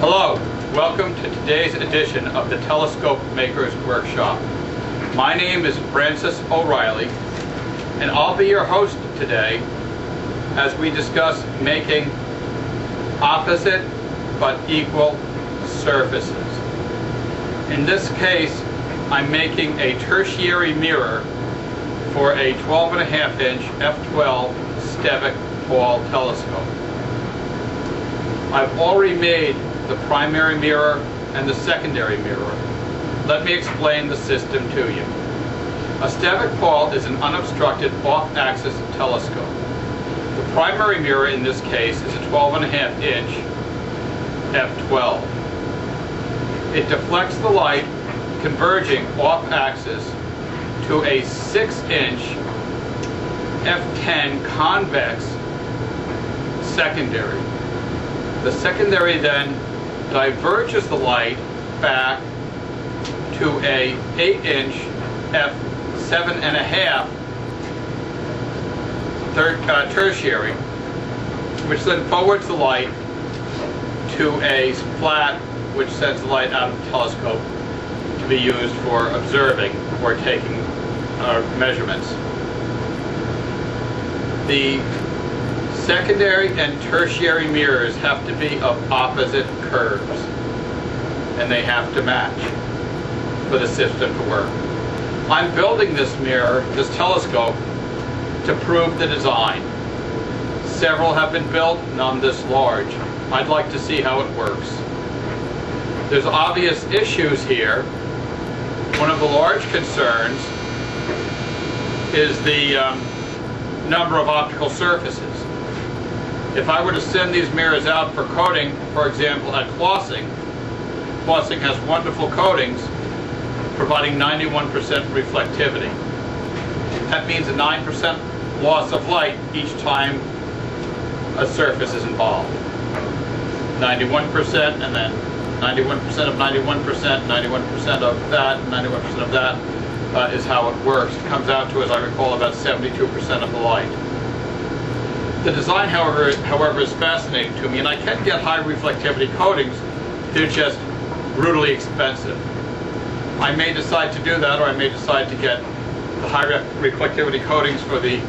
Hello, welcome to today's edition of the Telescope Makers Workshop. My name is Francis O'Reilly, and I'll be your host today as we discuss making opposite but equal surfaces. In this case, I'm making a tertiary mirror for a 12.5-inch f/12 Stevick wall telescope. I've already made the primary mirror and the secondary mirror. Let me explain the system to you. A Stevick wall is an unobstructed off-axis telescope. The primary mirror in this case is a 12.5-inch f/12. It deflects the light converging off-axis to a 6-inch f/10 convex secondary. The secondary then diverges the light back to a 8-inch f/7.5 tertiary, which then forwards the light to a flat, which sends the light out of the telescope to be used for observing or taking measurements. The secondary and tertiary mirrors have to be of opposite curves, and they have to match for the system to work. I'm building this mirror, this telescope, to prove the design. Several have been built, none this large. I'd like to see how it works. There's obvious issues here. One of the large concerns is the number of optical surfaces. If I were to send these mirrors out for coating, for example at glossing, glossing has wonderful coatings providing 91% reflectivity. That means a 9% loss of light each time a surface is involved. 91% and then 91% of 91%, 91% of that, 91% of that is how it works. It comes out to, as I recall, about 72% of the light. The design, however, is fascinating to me, and I can get high reflectivity coatings. They're just brutally expensive. I may decide to do that, or I may decide to get the high reflectivity coatings for the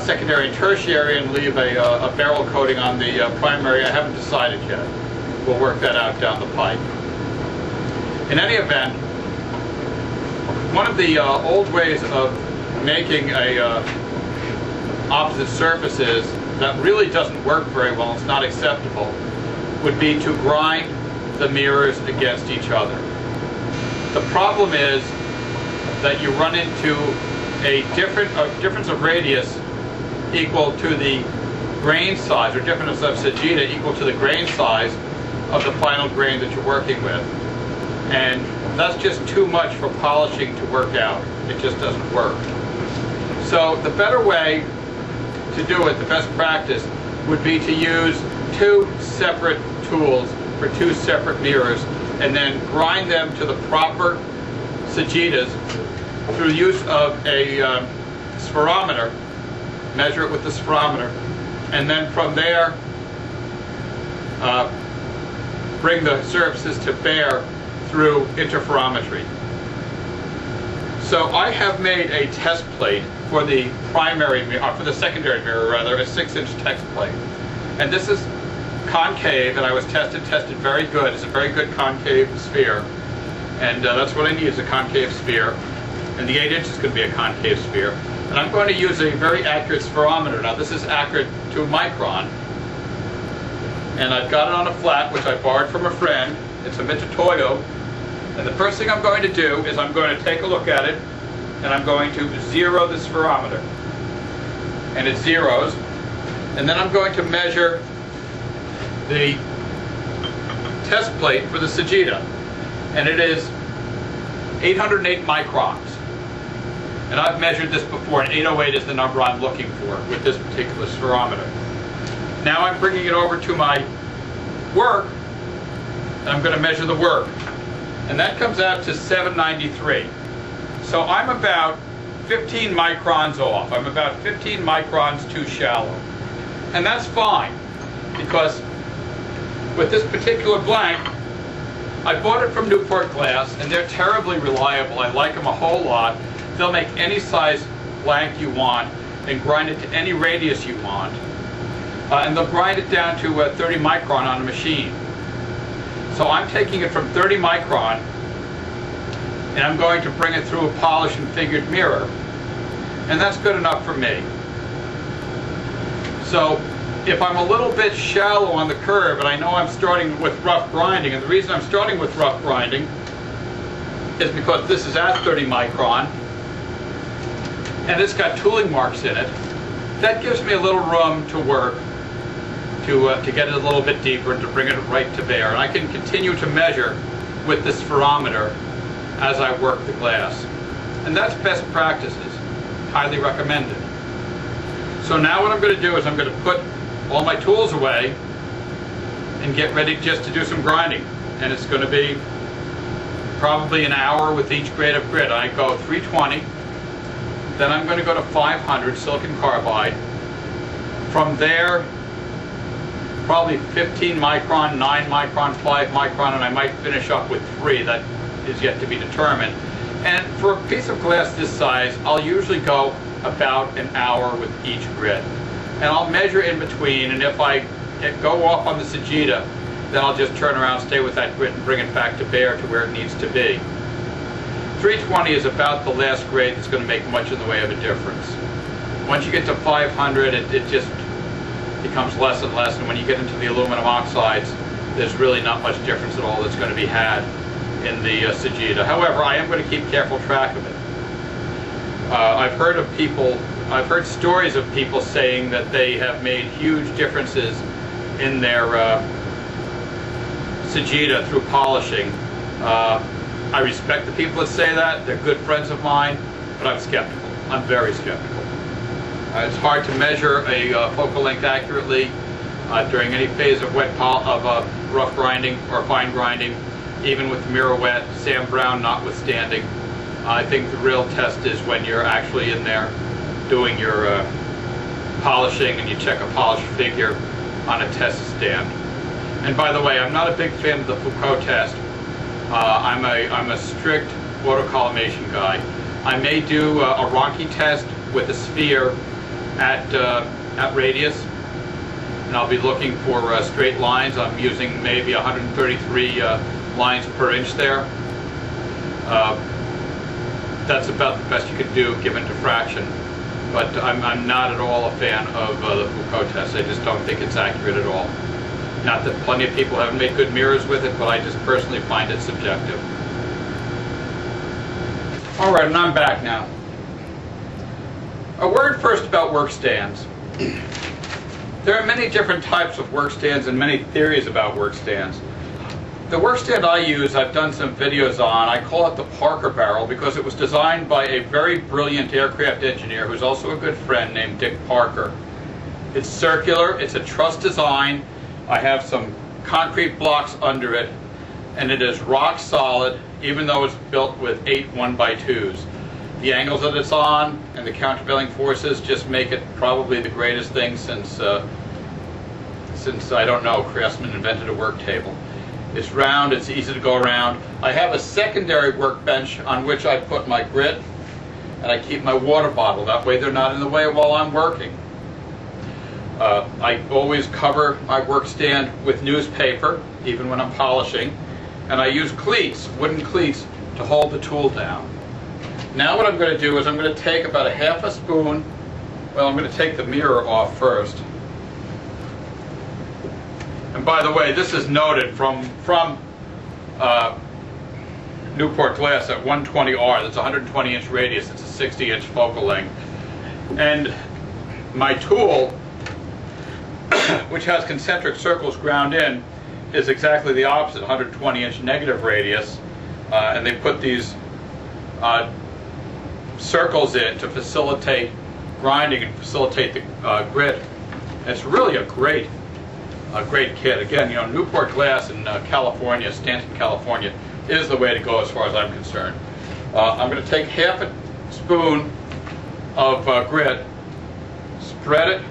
secondary and tertiary and leave a barrel coating on the primary. I haven't decided yet. We'll work that out down the pipe. In any event, one of the old ways of making a opposite surfaces that really doesn't work very well, it's not acceptable, would be to grind the mirrors against each other. The problem is that you run into a difference of radius equal to the grain size, or difference of sagitta equal to the grain size of the final grain that you're working with. And that's just too much for polishing to work out. It just doesn't work. So the better way to do it, the best practice, would be to use two separate tools for two separate mirrors and then grind them to the proper sagittas through use of a spherometer, measure it with the spherometer, and then from there bring the surfaces to bear through interferometry. So I have made a test plate for the secondary mirror, rather, a 6-inch test plate. And this is concave, and I was tested very good. It's a very good concave sphere. And that's what I need, is a concave sphere. And the 8-inch is going to be a concave sphere. And I'm going to use a very accurate spherometer. Now, this is accurate to micron. And I've got it on a flat, which I borrowed from a friend. It's a Mitutoyo. And the first thing I'm going to do is I'm going to take a look at it, and I'm going to zero the spherometer. And it zeros. And then I'm going to measure the test plate for the sagitta. And it is 808 microns. And I've measured this before, and 808 is the number I'm looking for with this particular spherometer. Now I'm bringing it over to my work, and I'm going to measure the work. And that comes out to 793. So I'm about 15 microns off. I'm about 15 microns too shallow. And that's fine, because with this particular blank, I bought it from Newport Glass, and they're terribly reliable. I like them a whole lot. They'll make any size blank you want and grind it to any radius you want. And they'll grind it down to 30 micron on a machine. So I'm taking it from 30 micron, and I'm going to bring it through a polished and figured mirror. And that's good enough for me. So if I'm a little bit shallow on the curve, and I know I'm starting with rough grinding, and the reason I'm starting with rough grinding is because this is at 30 micron, and it's got tooling marks in it. That gives me a little room to work to get it a little bit deeper and to bring it right to bear. And I can continue to measure with this spherometer as I work the glass. And that's best practices, highly recommended. So now what I'm going to do is I'm going to put all my tools away and get ready just to do some grinding. And it's going to be probably an hour with each grade of grit. I go 320, then I'm going to go to 500 silicon carbide. From there, probably 15 micron, 9 micron, 5 micron, and I might finish up with 3. That is yet to be determined. And for a piece of glass this size, I'll usually go about an hour with each grit. And I'll measure in between, and if I go off on the Sajita, then I'll just turn around, stay with that grit, and bring it back to bear to where it needs to be. 320 is about the last grade that's going to make much in the way of a difference. Once you get to 500, it just becomes less and less, and when you get into the aluminum oxides, there's really not much difference at all that's going to be had in the Sajita. However, I am going to keep careful track of it. I've heard stories of people saying that they have made huge differences in their Sajita through polishing. I respect the people that say that. They're good friends of mine, but I'm skeptical. I'm very skeptical. It's hard to measure a focal length accurately during any phase of rough grinding or fine grinding, even with mirror wet, sand brown notwithstanding. I think the real test is when you're actually in there doing your polishing, and you check a polished figure on a test stand. And by the way, I'm not a big fan of the Foucault test. I'm a strict autocollimation guy. I may do a Ronchi test with a sphere at radius, and I'll be looking for straight lines. I'm using maybe 133 lines per inch there. That's about the best you can do given diffraction, but I'm not at all a fan of the Foucault test. I just don't think it's accurate at all. Not that plenty of people haven't made good mirrors with it, but I just personally find it subjective. All right, and I'm back now. A word first about work stands. There are many different types of work stands and many theories about work stands. The work stand I use, I've done some videos on. I call it the Parker Barrel because it was designed by a very brilliant aircraft engineer who's also a good friend named Dick Parker. It's circular, it's a truss design. I have some concrete blocks under it, and it is rock solid, even though it's built with 8 1x2s. The angles that it's on and the countervailing forces just make it probably the greatest thing since I don't know, Craftsman invented a work table. It's round, it's easy to go around. I have a secondary workbench on which I put my grit, and I keep my water bottle. That way they're not in the way while I'm working. I always cover my work stand with newspaper, even when I'm polishing, and I use cleats, wooden cleats, to hold the tool down. Now what I'm going to do is I'm going to take about a half a spoon. Well, I'm going to take the mirror off first. And by the way, this is noted from Newport Glass at 120R. That's 120 inch radius. It's a 60 inch focal length. And my tool, which has concentric circles ground in, is exactly the opposite, 120 inch negative radius. And they put these circles in to facilitate grinding and facilitate the grit. And it's really a great kit. Again, you know, Newport Glass in California, Stanton, California, is the way to go as far as I'm concerned. I'm going to take half a spoon of grit, spread it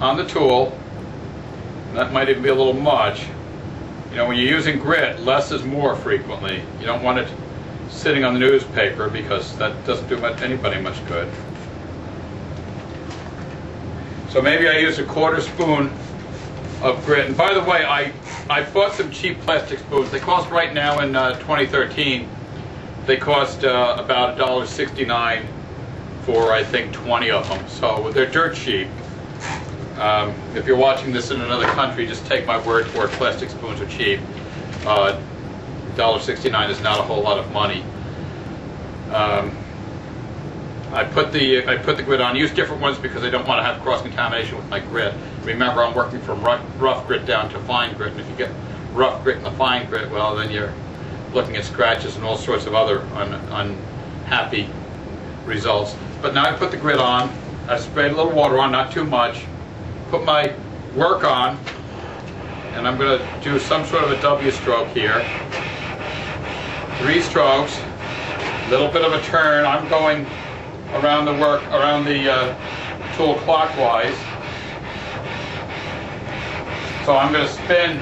on the tool, That might even be a little much. You know, when you're using grit, less is more frequently. You don't want it sitting on the newspaper because that doesn't do anybody much good. So maybe I use a quarter spoon of grit. And by the way, I bought some cheap plastic spoons. They cost right now in 2013, they cost about $1.69 for, I think, 20 of them. So they're dirt cheap. If you're watching this in another country, just take my word for it, plastic spoons are cheap. $1.69 is not a whole lot of money. I put the grit on. I use different ones because I don't want to have cross-contamination with my grit. Remember, I'm working from rough grit down to fine grit, and if you get rough grit and the fine grit, well, then you're looking at scratches and all sorts of other unhappy results. But now I put the grit on. I sprayed a little water on, not too much. Put my work on, and I'm going to do some sort of a W stroke here. 3 strokes, a little bit of a turn. I'm going around the work, around the tool clockwise. So I'm going to spin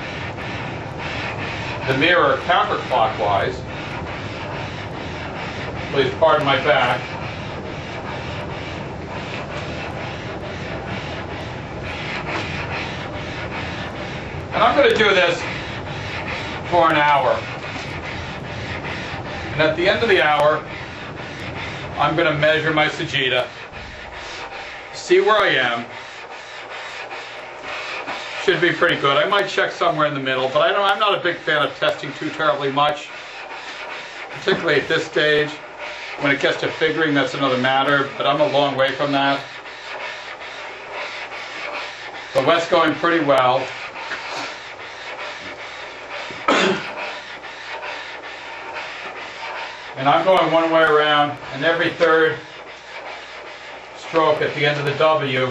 the mirror counterclockwise. Please pardon my back. And I'm going to do this for an hour. And at the end of the hour, I'm going to measure my Sagitta, see where I am. Should be pretty good. I might check somewhere in the middle, but I'm not a big fan of testing too terribly much, particularly at this stage. When it gets to figuring, that's another matter, but I'm a long way from that. But that's going pretty well. And I'm going one way around, and every third stroke at the end of the W,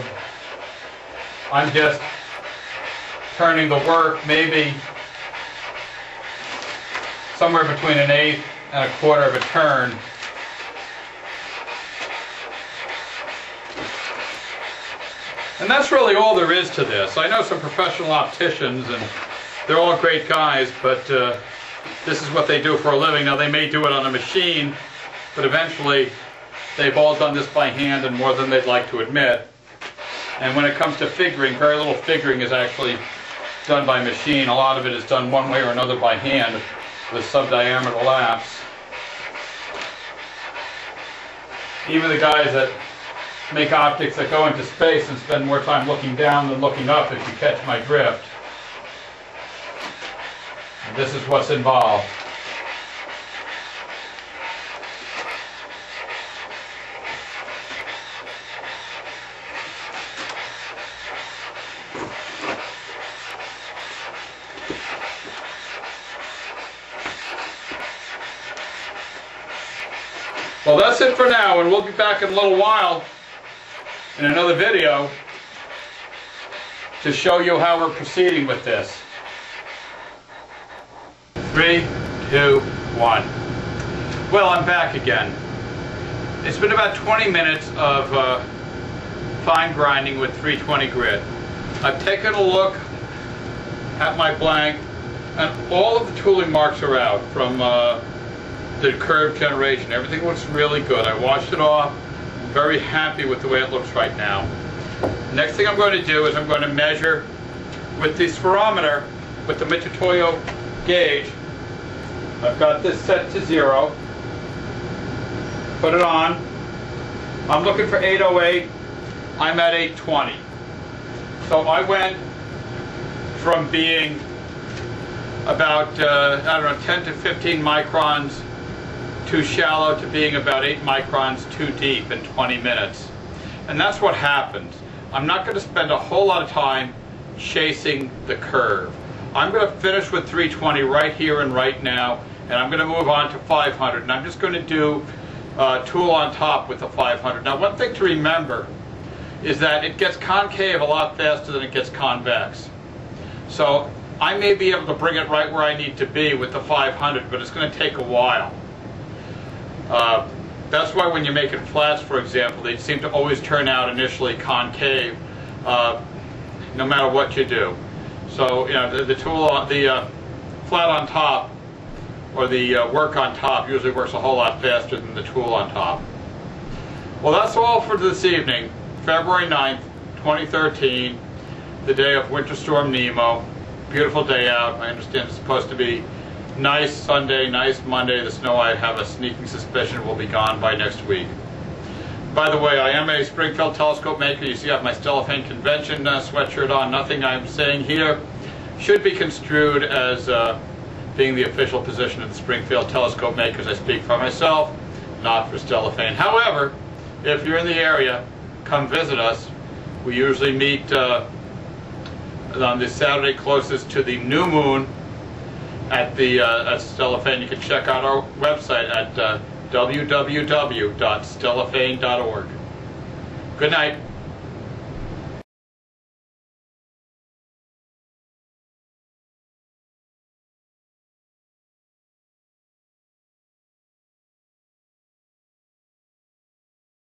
I'm just turning the work maybe somewhere between an eighth and a quarter of a turn. And that's really all there is to this. I know some professional opticians, and they're all great guys, but this is what they do for a living. Now, they may do it on a machine, but eventually they've all done this by hand and more than they'd like to admit. And when it comes to figuring, very little figuring is actually done by machine. A lot of it is done one way or another by hand with subdiameter lapse. Even the guys that make optics that go into space and spend more time looking down than looking up, if you catch my drift. This is what's involved. Well, that's it for now, and we'll be back in a little while in another video to show you how we're proceeding with this. 3, 2, 1. Well, I'm back again. It's been about 20 minutes of fine grinding with 320 grit. I've taken a look at my blank, and all of the tooling marks are out from the curve generation. Everything looks really good. I washed it off. I'm very happy with the way it looks right now. Next thing I'm going to do is I'm going to measure with the spherometer, with the Mitutoyo gauge. I've got this set to 0. Put it on. I'm looking for 808. I'm at 820. So I went from being about, I don't know, 10 to 15 microns too shallow to being about 8 microns too deep in 20 minutes. And that's what happens. I'm not going to spend a whole lot of time chasing the curve. I'm going to finish with 320 right here and right now, and I'm going to move on to 500, and I'm just going to do tool on top with the 500. Now, one thing to remember is that it gets concave a lot faster than it gets convex. So I may be able to bring it right where I need to be with the 500, but it's going to take a while. That's why when you're making flats, for example, they seem to always turn out initially concave, no matter what you do. So you know, the flat on top, or the work on top, usually works a whole lot faster than the tool on top. Well, that's all for this evening, February 9th, 2013, the day of Winter Storm Nemo. Beautiful day out. I understand it's supposed to be nice Sunday, nice Monday. The snow, I have a sneaking suspicion, will be gone by next week. By the way, I am a Springfield telescope maker. You see I have my Stellafane convention sweatshirt on. Nothing I'm saying here should be construed as being the official position of the Springfield telescope makers. I speak for myself, not for Stellafane. However, if you're in the area, come visit us. We usually meet on the Saturday closest to the new moon at Stellafane. You can check out our website at www.stellafane.org. Good night.